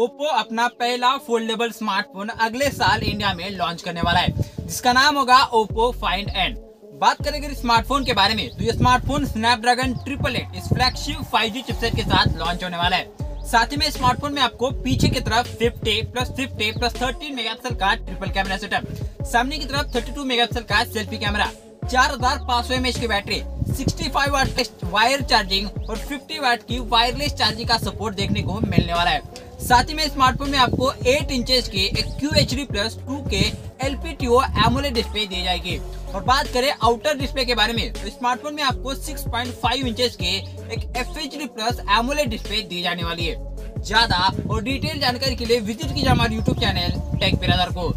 Oppo अपना पहला foldable smartphone अगले साल इंडिया में लॉन्च करने वाला है, जिसका नाम होगा ओप्पो फाइंड एन। बात करेंगे इस स्मार्टफोन के बारे में तो ये स्मार्टफोन स्नैपड्रैगन 888 इस फ्लैगशिप 5G चिपसेट के साथ लॉन्च होने वाला है। साथ ही में स्मार्टफोन में आपको पीछे की तरफ 50+50+13 मेगापिक्सल का ट्रिपल कैमरा सेटअप, सामने की तरफ 32 मेगापिक्सल का सेल्फी कैमरा, 4500 mAh की बैटरी, 65 वाट वायर चार्जिंग और 50 वाट की वायरलेस चार्जिंग का सपोर्ट देखने को मिलने वाला है। साथ ही में स्मार्टफोन में आपको 8 इंचेस के एक QHD+ 2K LTPO AMOLED display दी जाएगी। और बात करें आउटर डिस्प्ले के बारे में तो स्मार्टफोन में आपको 6.5 इंचेस के एक FHD+ AMOLED डिस्प्ले दी जाने वाली है। ज्यादा और डिटेल जानकारी के लिए विजिट कीजिए हमारे YouTube चैनल टेक बिरादर को।